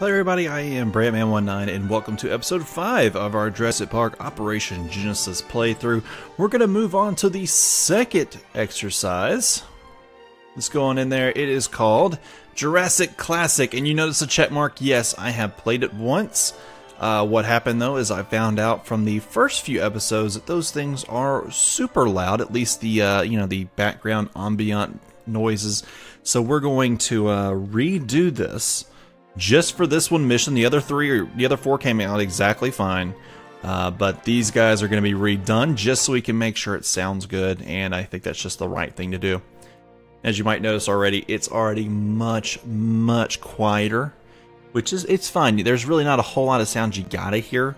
Hello everybody, I am Brantman19 and welcome to episode 5 of our Jurassic Park Operation Genesis playthrough. We're going to move on to the second exercise. Let's go on in there. It is called Jurassic Classic, and you notice a check mark. Yes, I have played it once. What happened though is I found out from the first few episodes that those things are super loud, at least the the background ambient noises. So we're going to redo this. Just for this one mission. The other three, or the other four, came out exactly fine, but these guys are going to be redone just so we can make sure it sounds good, and I think that's just the right thing to do. As you might notice already, it's already much quieter, which is, it's fine. There's really not a whole lot of sound you gotta hear.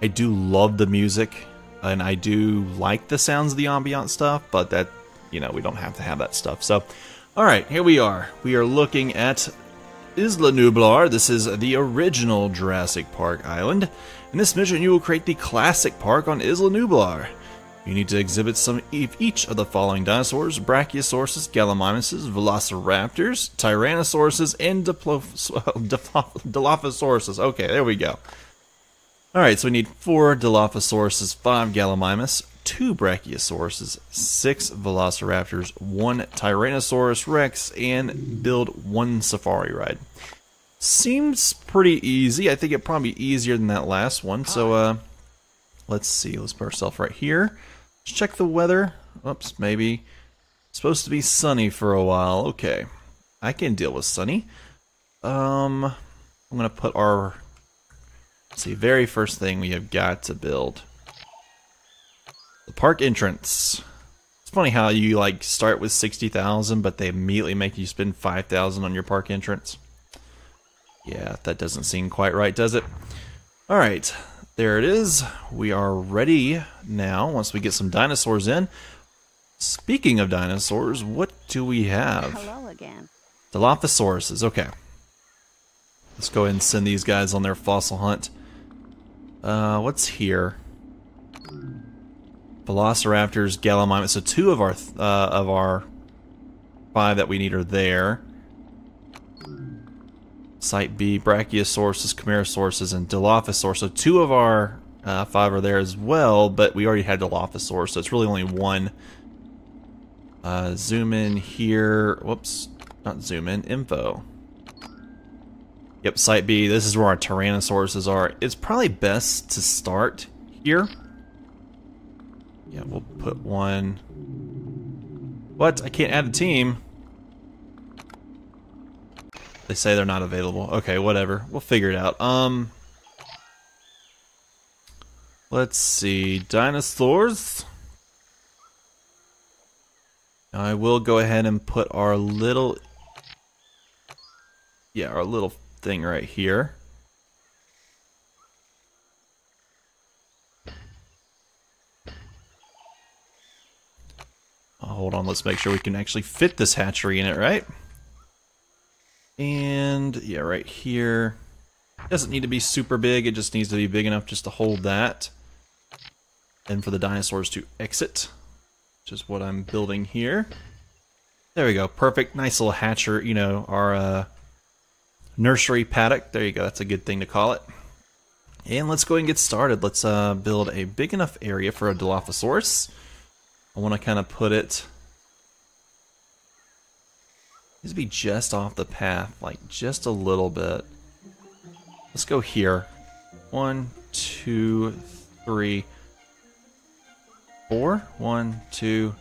I do love the music, and I do like the sounds of the ambient stuff, but that, you know, we don't have to have that stuff. So, all right, here we are. We are looking at Isla Nublar. This is the original Jurassic Park island. In this mission, you will create the classic park on Isla Nublar. You need to exhibit some of each of the following dinosaurs: Brachiosaurus, Gallimimuses, Velociraptors, Tyrannosaurus, and Dilophosaurus. Okay, there we go. Alright, so we need 4 Dilophosaurus, 5 Gallimimus, 2 Brachiosaurus, 6 Velociraptors, 1 Tyrannosaurus Rex, and build 1 safari ride. Seems pretty easy. I think it'd probably be easier than that last one. So let's see. Let's put ourselves right here. Let's check the weather. Oops, maybe it's supposed to be sunny for a while. Okay, I can deal with sunny. I'm gonna put our, let's see, very first thing we have got to build. The park entrance. It's funny how you like start with 60,000, but they immediately make you spend 5,000 on your park entrance. Yeah, that doesn't seem quite right, does it? All right, there it is. We are ready now. Once we get some dinosaurs in. Speaking of dinosaurs, what do we have? Hello again. Dilophosauruses. Okay. Let's go ahead and send these guys on their fossil hunt. What's here? Velociraptors, Gallimimus. So 2 of our 5 that we need are there. Site B, Brachiosaurus, Chimera, and Dilophosaurus. So 2 of our 5 are there as well, but we already had Dilophosaurus, so it's really only 1. Zoom in here. Whoops, not zoom in. Info. Yep, Site B. This is where our Tyrannosauruses are. It's probably best to start here. Yeah, we'll put 1. What? I can't add a team. They say they're not available. Okay, whatever. We'll figure it out. Let's see. Dinosaurs. I will go ahead and put our little, yeah, our little thing right here. Hold on, let's make sure we can actually fit this hatchery in it, right? And yeah, right here. It doesn't need to be super big, it just needs to be big enough just to hold that. And for the dinosaurs to exit, which is what I'm building here. There we go, perfect, nice little hatchery, you know, our nursery paddock. There you go, that's a good thing to call it. And let's go ahead and get started. Let's build a big enough area for a Dilophosaurus. I want to kind of put it, needs to be just off the path, like just a little bit. Let's go here. 1, 2, 3, 4. 1, 2,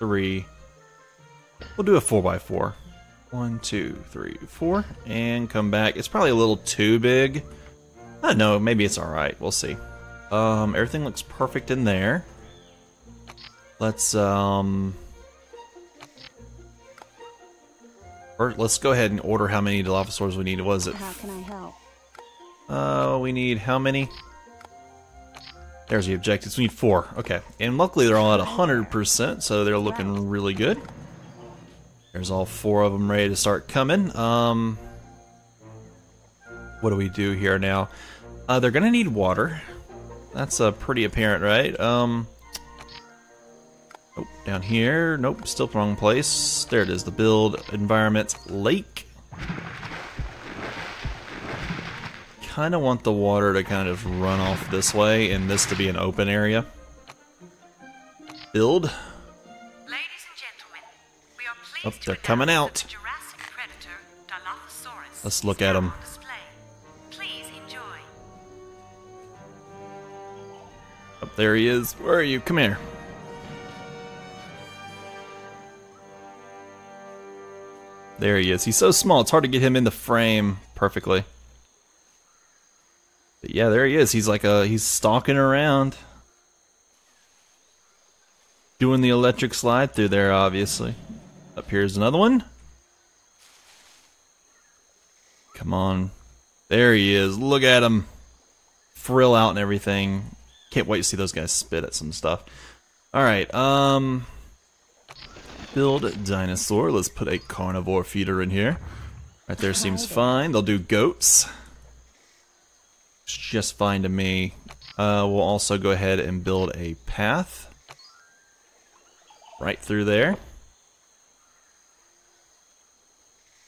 3. We'll do a 4x4. 1, 2, 3, 4, and come back. It's probably a little too big. I don't know. Maybe it's all right. We'll see. Everything looks perfect in there. Let's let's go ahead and order how many Dilophosaurs we need. What is it? How can I help? We need how many? There's the objectives. We need 4. Okay, and luckily they're all at 100%, so they're looking really good. There's all 4 of them ready to start coming. What do we do here now? They're gonna need water. That's pretty apparent, right? Oh, down here. Nope, still the wrong place. There it is, the build environment lake. kind of want the water to kind of run off this way and this to be an open area. Build. Ladies and gentlemen, we are pleased they're coming out. Jurassic predator, Dilophosaurus. Let's look at them. Please enjoy. Up there he is. Where are you? Come here. There he is. He's so small, it's hard to get him in the frame perfectly. But yeah, there he is. He's like he's stalking around. Doing the electric slide through there, obviously. Up here's another one. Come on. There he is. Look at him. Frill out and everything. Can't wait to see those guys spit at some stuff. Alright, build dinosaur. Let's put a carnivore feeder in here. Right there seems fine. They'll do goats. It's just fine to me. We'll also go ahead and build a path. Right through there.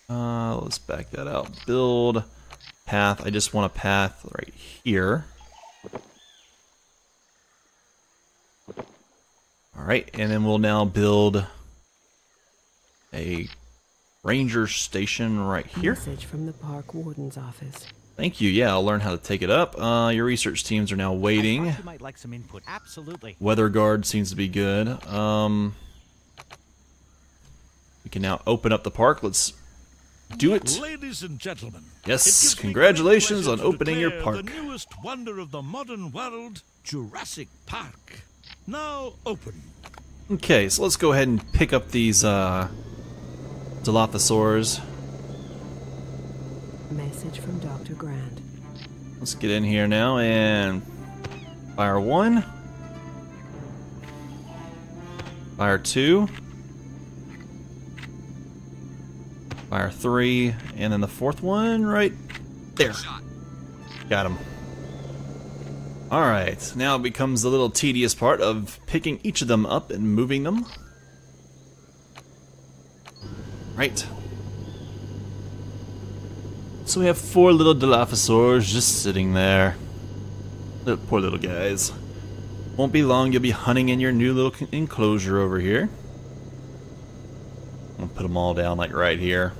Let's back that out. Build path. I just want a path right here. Alright, and then we'll now build a ranger station right here. Message from the park warden's office. Thank you. Yeah, I'll learn how to take it up. Your research teams are now waiting. You might like some input. Absolutely. Weather guard seems to be good. We can now open up the park. Let's do it. Ladies and gentlemen. Yes, congratulations on opening your park. The newest wonder of the modern world, Jurassic Park. Now open. Okay, so let's go ahead and pick up these Dilophosaurs. Message from Dr. Grant. Let's get in here now and fire one. Fire two. Fire three. And then the fourth one right there. Got him. Alright, now it becomes the little tedious part of picking each of them up and moving them. Right. So we have four little Dilophosaurs just sitting there. Poor little guys. Won't be long, you'll be hunting in your new little enclosure over here. I'm gonna put them all down like right here.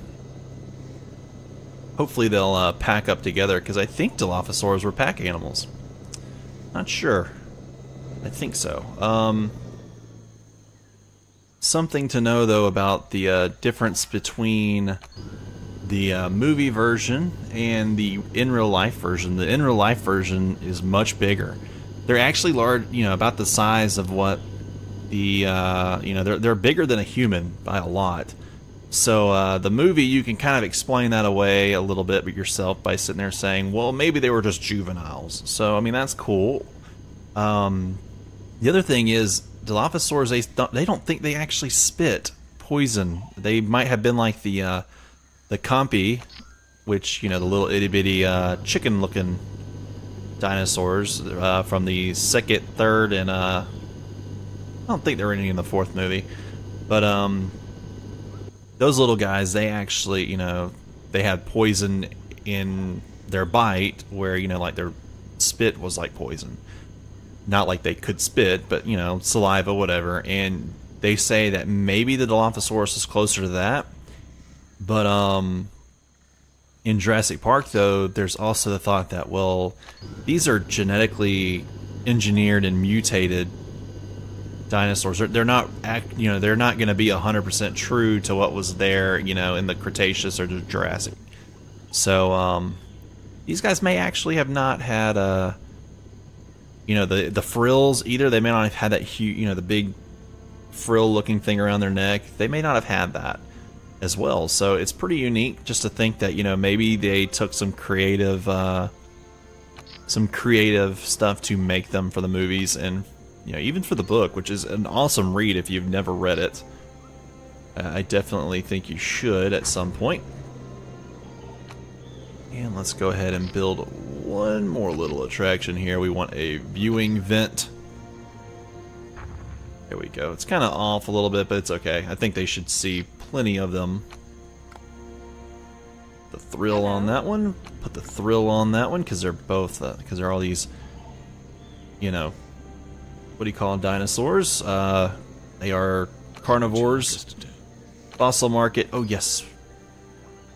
Hopefully they'll pack up together, because I think Dilophosaurs were pack animals. Not sure. I think so. Something to know though about the difference between the movie version and the in real life version. The in real life version is much bigger. They're actually large, you know, about the size of what the you know, they're bigger than a human by a lot. So the movie, you can kind of explain that away a little bit yourself by sitting there saying, well, maybe they were just juveniles. So, I mean, that's cool. The other thing is, Dilophosaurs, they don't think they actually spit poison. They might have been like the compy, which, you know, the little itty-bitty chicken-looking dinosaurs from the second, third, and I don't think there were any in the fourth movie. But, those little guys, they actually, you know, they had poison in their bite where, you know, like their spit was like poison. Not like they could spit, but, you know, saliva, whatever. And they say that maybe the Dilophosaurus is closer to that. But in Jurassic Park, though, there's also the thought that, well, these are genetically engineered and mutated dinosaurs. They're not, you know, they're not going to be 100% true to what was there, you know, in the Cretaceous or the Jurassic. So these guys may actually have not had you know, the frills either. They may not have had that huge, you know, the big frill-looking thing around their neck. They may not have had that as well. So it's pretty unique just to think that, you know, maybe they took some creative stuff to make them for the movies and, you know, even for the book, which is an awesome read if you've never read it. I definitely think you should at some point. And let's go ahead and build one more little attraction here. We want a viewing vent. There we go. It's kind of off a little bit, but it's okay. I think they should see plenty of them. The thrill on that one. Put the thrill on that one because they're both, because they're all these, you know, what do you call them, dinosaurs? They are carnivores. Fossil market. Oh, yes.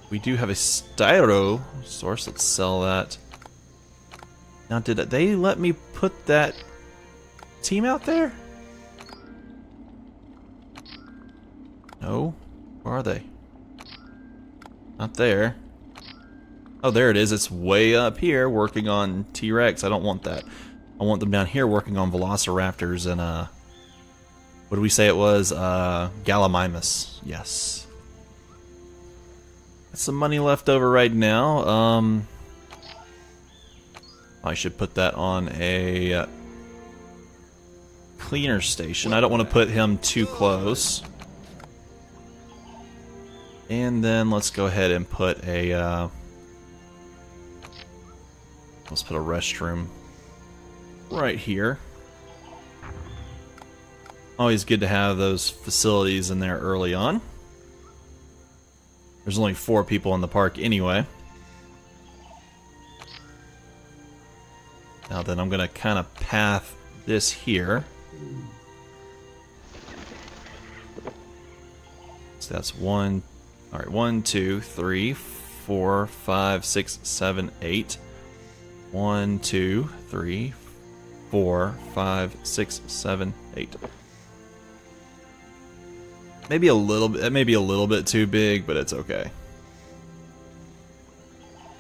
We do have a Styrosaurus. Let's sell that. Now, did they let me put that team out there? No. Where are they? Not there. Oh, there it is. It's way up here working on T-Rex. I don't want that. I want them down here working on Velociraptors and, what did we say it was? Gallimimus. Yes. That's some money left over right now. I should put that on a cleaner station. I don't want to put him too close. And then let's go ahead and put a let's put a restroom right here. Always good to have those facilities in there early on. There's only 4 people in the park anyway. Now then, I'm gonna kind of path this here. So that's one. All right, 1, 2, 3, 4, 5, 6, 7, 8. 1, 2, 3, 4, 5, 6, 7, 8. Maybe a little bit. That may be a little bit too big, but it's okay.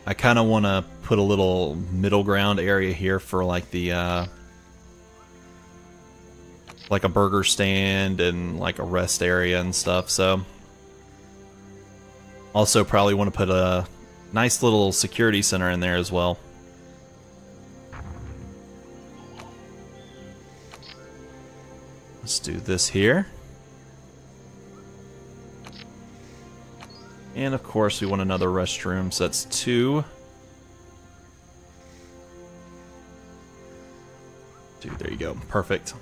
I kind of want to put a little middle ground area here for like the like a burger stand and like a rest area and stuff. So also probably want to put a nice little security center in there as well. Let's do this here. And of course we want another restroom, so that's 2. There you go. Perfect.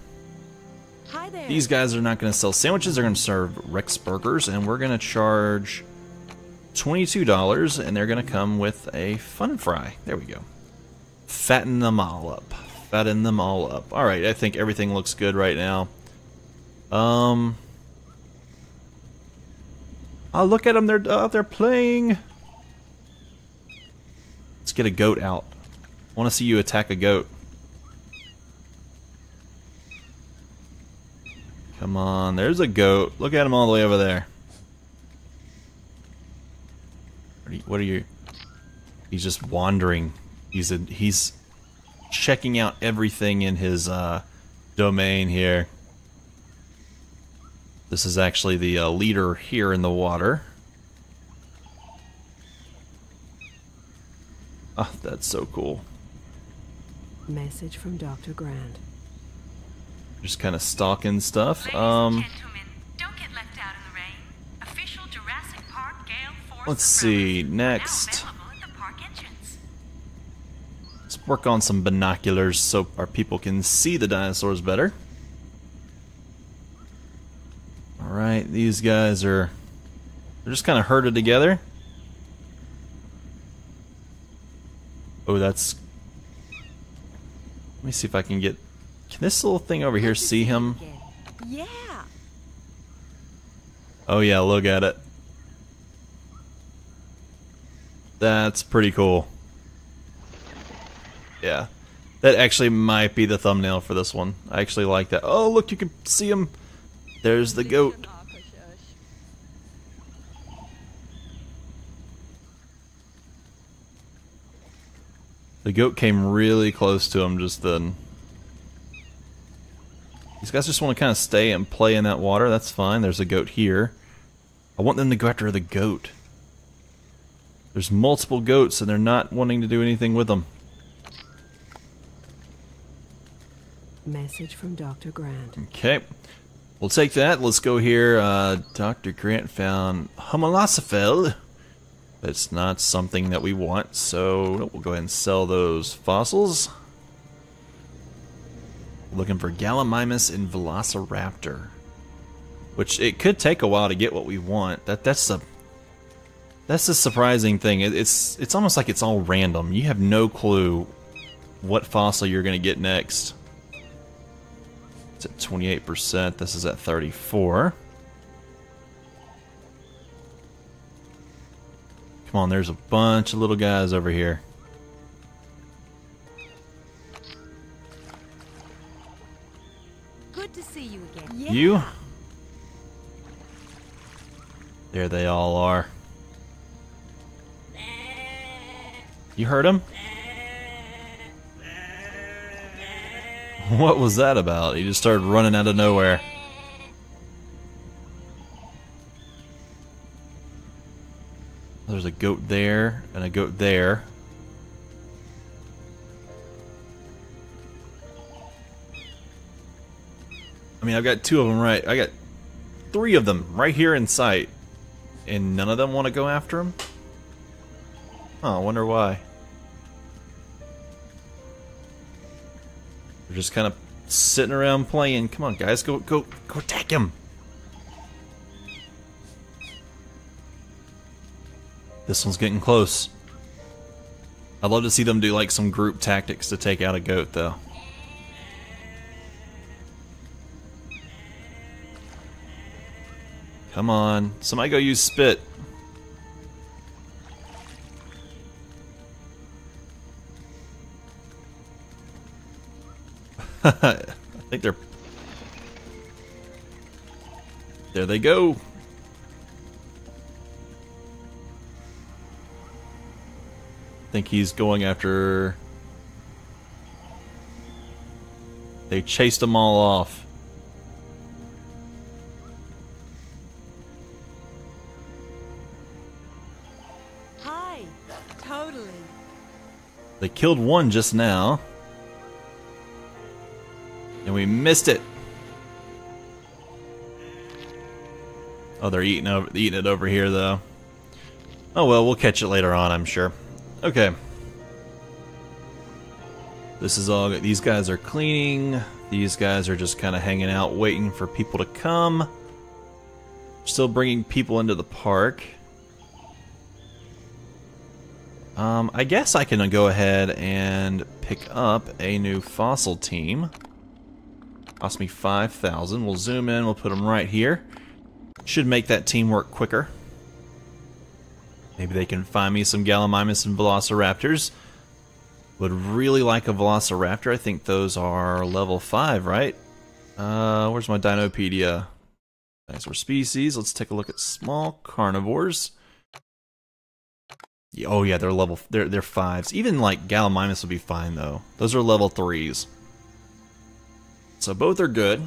Hi there. These guys are not going to sell sandwiches, they're going to serve Rex burgers, and we're going to charge $22, and they're going to come with a fun fry. There we go. Fatten them all up. Fatten them all up. Alright, I think everything looks good right now. Oh, look at them, they're out there playing. Let's get a goat out. I want to see you attack a goat. Come on, there's a goat. Look at him all the way over there. What are you? He's just wandering. He's checking out everything in his domain here. This is actually the leader here in the water. Ah, oh, that's so cool. Message from Dr. Grant. Just kind of stalking stuff. Don't get left out of the rain. Official Jurassic Park Gale Force. Let's see next. Let's work on some binoculars so our people can see the dinosaurs better. Alright, these guys are... they're just kind of herded together. Oh, that's... let me see if I can get... can this little thing over here see him? Yeah. Oh yeah, look at it. That's pretty cool. Yeah. That actually might be the thumbnail for this one. I actually like that. Oh, look, you can see him. There's the goat. The goat came really close to him just then. These guys just want to kind of stay and play in that water. That's fine. There's a goat here. I want them to go after the goat. There's multiple goats and they're not wanting to do anything with them. Message from Dr. Grant. Okay. We'll take that. Let's go here. Dr. Grant found Homalosaurus. That's not something that we want, so we'll go ahead and sell those fossils. Looking for Gallimimus and Velociraptor, which it could take a while to get what we want. That's a That's the surprising thing. It's almost like it's all random. You have no clue what fossil you're going to get next. It's at 28%. This is at 34. Come on, there's a bunch of little guys over here. Good to see you again. Yeah. You? There they all are. You heard him? What was that about? He just started running out of nowhere. There's a goat there and a goat there. I mean, I've got two of them right. I got three of them right here in sight. And none of them want to go after him? Huh, I wonder why. They're just kind of sitting around playing. Come on, guys, go attack him. This one's getting close. I'd love to see them do like some group tactics to take out a goat though. Come on, somebody go use spit. I think they're... There they go. I think he's going after... They chased them all off. Hi, totally. They killed one just now. And we missed it. Oh, they're eating it over here, though. Oh well, we'll catch it later on, I'm sure. Okay. This is all. These guys are cleaning. These guys are just kind of hanging out, waiting for people to come. Still bringing people into the park. I guess I can go ahead and pick up a new fossil team. Cost me 5,000. We'll zoom in. We'll put them right here. Should make that team work quicker. Maybe they can find me some Gallimimus and Velociraptors. Would really like a Velociraptor. I think those are level 5, right? Where's my DinoPedia? Dinosaur species. Let's take a look at small carnivores. Oh yeah, they're level. They're 5s. Even like Gallimimus would be fine though. Those are level 3s. So both are good.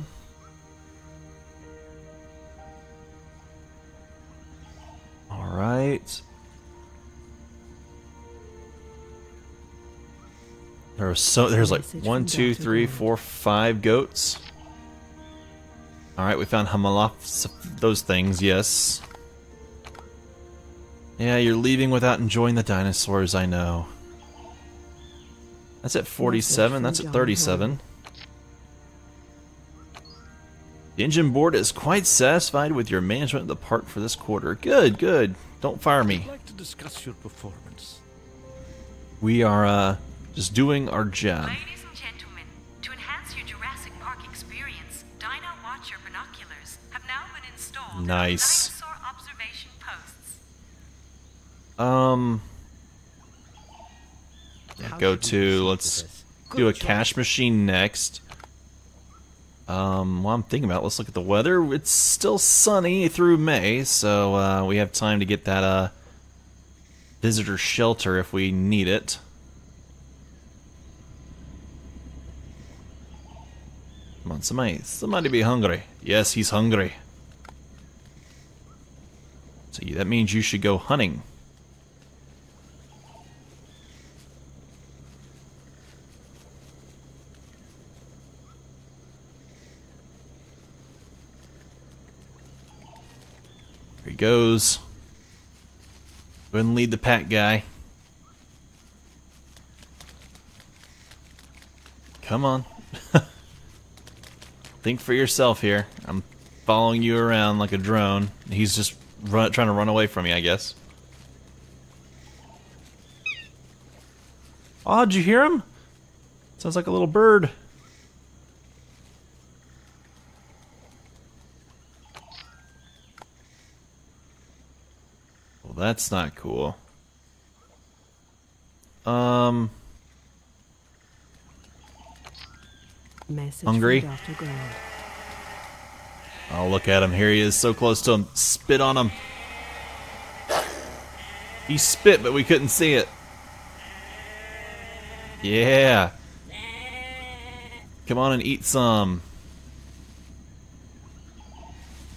All right. There's like 1, 2, 3, 4, 5 goats. All right, we found Homalosaurus. Those things, yes. Yeah, you're leaving without enjoying the dinosaurs. I know. That's at 47. That's at 37. The engine board is quite satisfied with your management of the park for this quarter. Good, good. Don't fire me. I'd like to discuss your performance. We are just doing our job. Ladies and gentlemen, to enhance your Jurassic Park experience, Dino Watcher binoculars have now been installed. Nice. Dinosaur observation posts. Yeah, go to. Let's do a cash machine next. While I'm thinking about it, let's look at the weather. It's still sunny through May, so we have time to get that visitor shelter if we need it. Come on, somebody be hungry. Yes, he's hungry. So that means you should go hunting. He goes. Go ahead and lead the pack, guy. Come on. Think for yourself here. I'm following you around like a drone. He's just trying to run away from me, I guess. Oh, did you hear him? Sounds like a little bird. Well, that's not cool. Message hungry. Dr. Grant. Oh, look at him. Here he is, so close to him. Spit on him. He spit, but we couldn't see it. Yeah. Come on and eat some.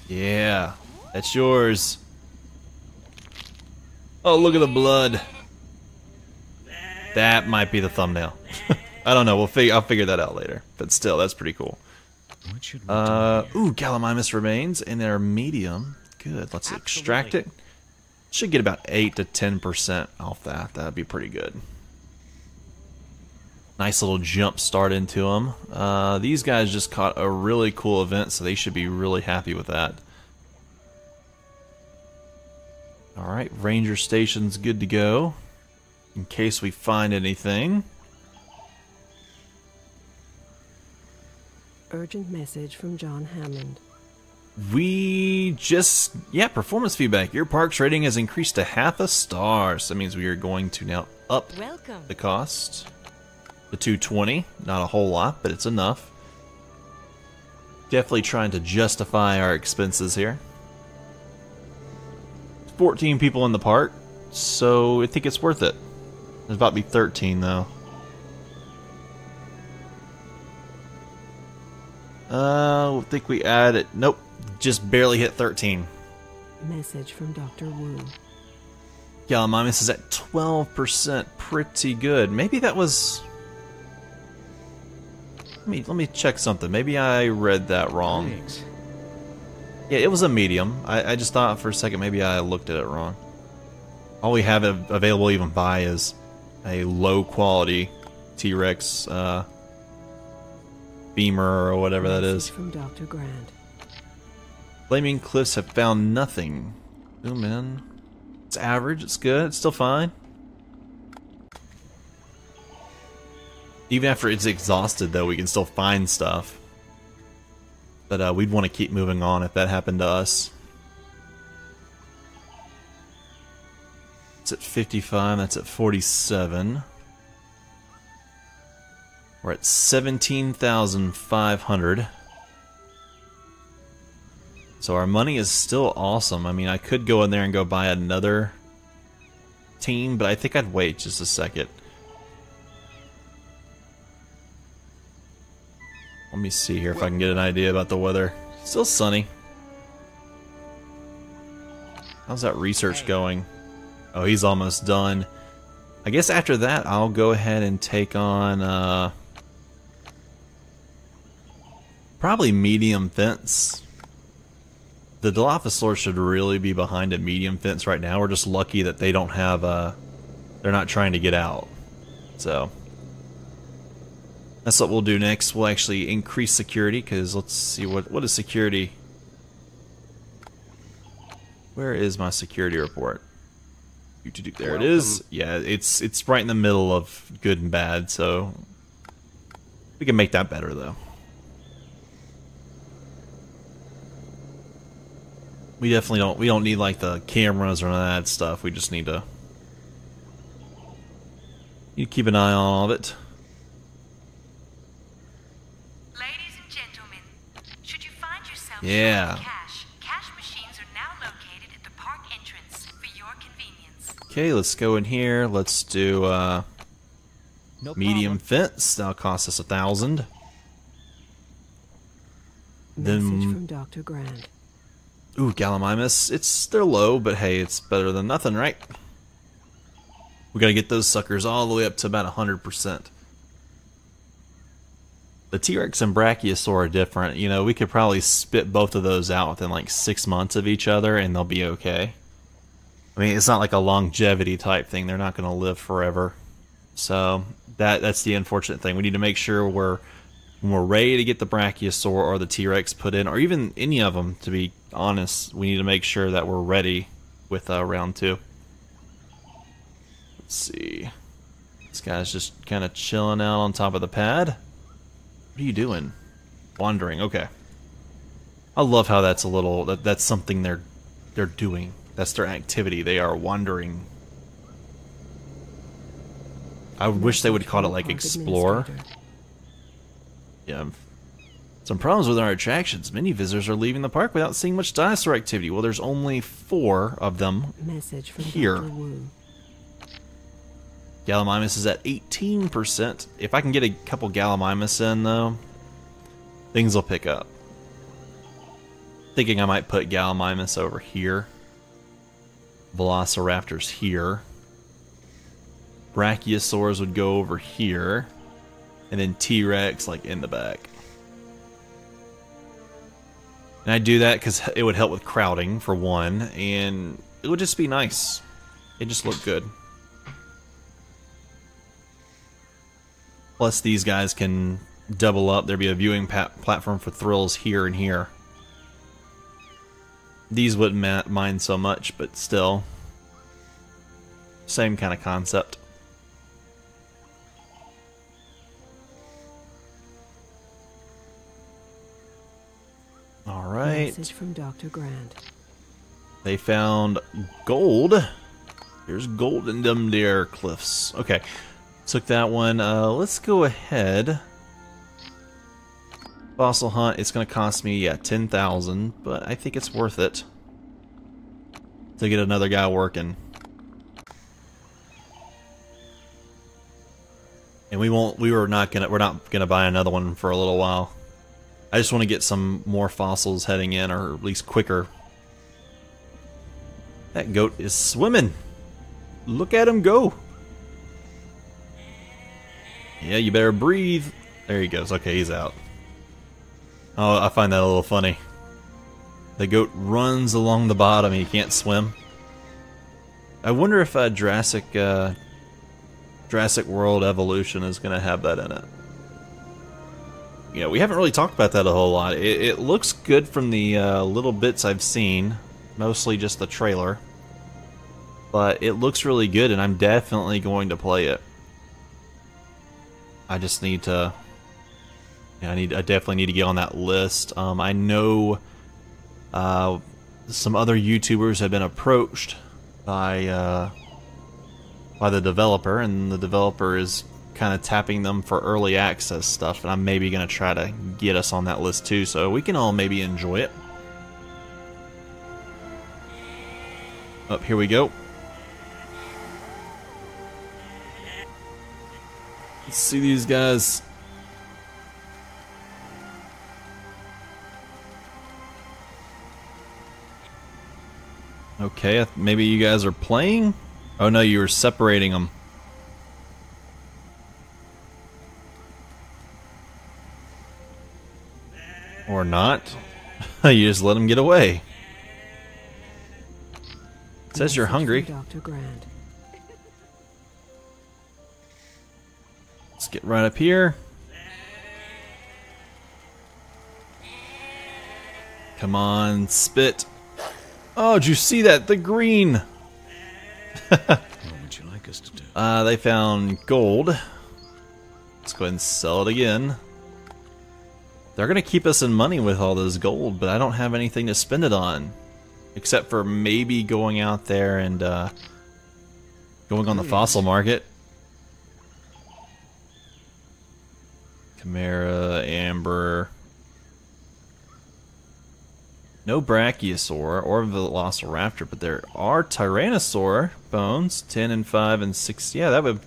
Yeah. That's yours. Oh, look at the blood. That might be the thumbnail. I don't know. I'll figure that out later. But still, that's pretty cool. What should we do here? Ooh, Gallimimus remains in their medium. Good. Let's extract it. Should get about 8 to 10% off that. That'd be pretty good. Nice little jump start into them. These guys just caught a really cool event, so they should be really happy with that. All right, Ranger Station's good to go in case we find anything. Urgent message from John Hammond. Performance feedback. Your park's rating has increased to 1/2 star. So that means we are going to now up the cost to 220. Not a whole lot, but it's enough. Definitely trying to justify our expenses here. 14 people in the park, so I think it's worth it. There's about to be 13 though. I think we added. Nope, just barely hit 13. Message from Dr. Wu. Gallimimus is at 12%, pretty good. Maybe that was. Let me check something. Maybe I read that wrong. Thanks. Yeah, it was a medium. I just thought for a second maybe I looked at it wrong. All we have available even by is a low quality T-Rex. Beamer or whatever that is. From Dr. Grant. Flaming Cliffs have found nothing. Zoom in. It's average. It's good. It's still fine. Even after it's exhausted, though, we can still find stuff. But we'd want to keep moving on if that happened to us. It's at 55. That's at 47. We're at 17,500. So our money is still awesome. I mean, I could go in there and go buy another team, but I think I'd wait just a second. Let me see here if I can get an idea about the weather. Still sunny. How's that research going? Oh, he's almost done. I guess after that, I'll go ahead and take on... probably medium fence. The Dilophosaurus should really be behind a medium fence right now. We're just lucky that they don't have they're not trying to get out. So that's what we'll do next. We'll actually increase security because let's see what is security. Where is my security report? There it is. Yeah, it's right in the middle of good and bad. So we can make that better though. We definitely don't. We don't need like the cameras or none of that stuff. We just need to. You keep an eye on all of it. Ladies and gentlemen, should you find yourself short of cash, cash machines are now located at the park entrance for your convenience. Okay, let's go in here. Let's do medium fence. That'll cost us 1,000. Message from Dr. Grant. Ooh, Gallimimus, they're low, but hey, it's better than nothing, right? We gotta get those suckers all the way up to about 100%. The T-Rex and Brachiosaurus are different. You know, we could probably spit both of those out within like 6 months of each other and they'll be okay. I mean, it's not like a longevity type thing. They're not gonna live forever. So, that's the unfortunate thing. We need to make sure when we're ready to get the Brachiosaurus or the T-Rex put in, or even any of them, to be honest, we need to make sure that we're ready with round 2. Let's see. Let's This guy's just kind of chilling out on top of the pad. What are you doing? Wandering. Okay. I love how that's a little that's something they're doing. That's their activity. They are wandering. I wish they would call it like explore. Yeah. Some problems with our attractions. Many visitors are leaving the park without seeing much dinosaur activity. Well, there's only 4 of them here. Dr. Wu. Gallimimus is at 18%. If I can get a couple Gallimimus in, though, things will pick up. Thinking I might put Gallimimus over here. Velociraptors here. Brachiosaurus would go over here. And then T-Rex, like, in the back. And I do that because it would help with crowding, for one, and it would just be nice. It just looked good. Plus, these guys can double up. There'd be a viewing platform for thrills here and here. These wouldn't mind so much, but still. Same kind of concept. All right. Message from Dr. Grant. They found gold. There's gold in them there cliffs. Okay, took that one. Let's go ahead. Fossil hunt. It's gonna cost me 10,000, but I think it's worth it to get another guy working. And we won't. We're not gonna buy another one for a little while. I just want to get some more fossils heading in, or at least quicker. That goat is swimming. Look at him go. Yeah, you better breathe. There he goes. Okay, he's out. Oh, I find that a little funny. The goat runs along the bottom. He can't swim. I wonder if Jurassic World Evolution is going to have that in it. You know, we haven't really talked about that a whole lot. It looks good from the little bits I've seen, mostly just the trailer. But it looks really good, and I'm definitely going to play it. I just need to. Yeah, I definitely need to get on that list. I know some other YouTubers have been approached by the developer, and the developer is kind of tapping them for early access stuff, and I'm maybe going to try to get us on that list too, so we can all maybe enjoy it. Up here we go. Let's see these guys. Okay, maybe you guys are playing? Oh no, you were separating them. Or not. You just let them get away. It says you're hungry. Dr. Grant. Let's get right up here. Come on, spit. Oh, did you see that? The green. What would you like us to do? They found gold. Let's go ahead and sell it again. They're going to keep us in money with all this gold, but I don't have anything to spend it on. Except for maybe going out there and going on the fossil market. Chimera, amber. No Brachiosaur or Velociraptor, but there are Tyrannosaur bones. 10 and 5 and 6. Yeah, that would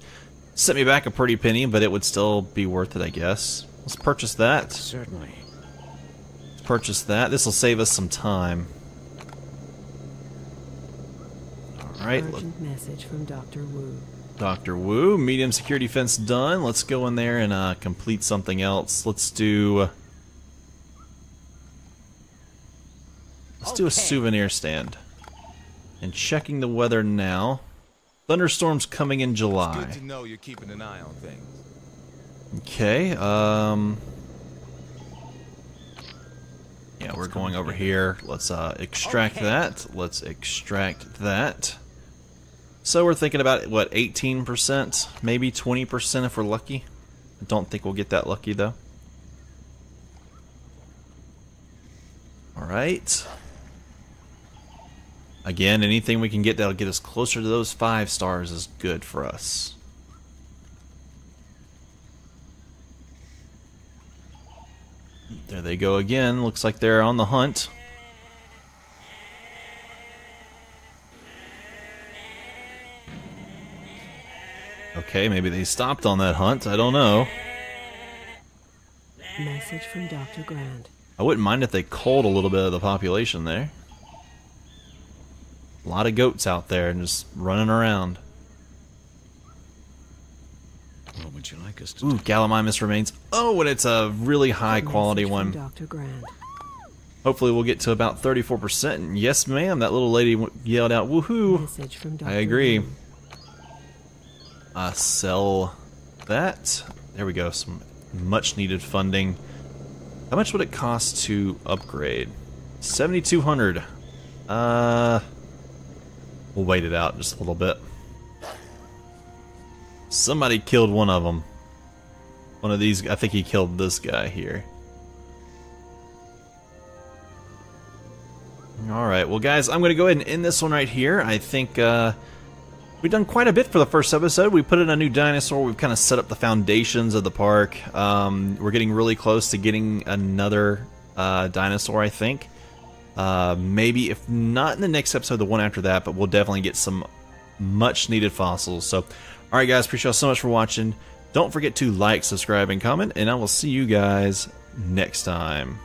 set me back a pretty penny, but it would still be worth it, I guess. Let's purchase that. Certainly. Let's purchase that. This will save us some time. All right. Urgent message from Dr. Wu. Dr. Wu, medium security fence done. Let's go in there and complete something else. Let's do. Let's do a souvenir stand. And checking the weather now. Thunderstorms coming in July. It's good to know you're keeping an eye on things. Okay, yeah, we're going over here. Let's extract that. Let's extract that. So we're thinking about, what, 18%? Maybe 20% if we're lucky. I don't think we'll get that lucky, though. Alright. Again, anything we can get that'll get us closer to those 5 stars is good for us. There they go again. Looks like they're on the hunt. Okay, maybe they stopped on that hunt. I don't know. Message from Dr. Grant. I wouldn't mind if they culled a little bit of the population there. A lot of goats out there and just running around. What would you like us to do? Ooh, Gallimimus remains. Oh, and it's a really high quality one. Dr. Grant. Hopefully we'll get to about 34%. And yes, ma'am, that little lady yelled out, woohoo! I agree. Grant. Sell that. There we go. Some much needed funding. How much would it cost to upgrade? 7,200. We'll wait it out just a little bit. Somebody killed one of them. One of these. I think he killed this guy here. Alright, well guys, I'm going to go ahead and end this one right here. I think we've done quite a bit for the first episode. We put in a new dinosaur. We've kind of set up the foundations of the park. We're getting really close to getting another dinosaur, I think. Maybe, if not in the next episode, the one after that, but we'll definitely get some much-needed fossils. So, alright guys, appreciate y'all so much for watching. Don't forget to like, subscribe, and comment, and I will see you guys next time.